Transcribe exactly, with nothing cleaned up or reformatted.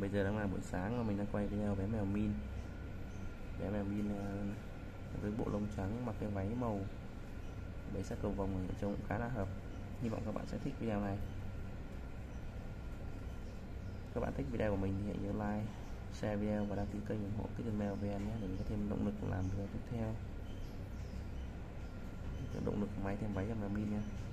Bây giờ đang là buổi sáng và mình đang quay video bé mèo Min. Bé mèo Min với bộ lông trắng, mặc cái váy màu bế sát cầu vồng, mình trông cũng khá là hợp. Hy vọng các bạn sẽ thích video này. Các bạn thích video của mình thì hãy nhớ like, share video và đăng ký kênh ủng hộ Kitten Meo vê en nhé, để có thêm động lực làm video tiếp theo. Động lực máy thêm váy cho mèo Min nha.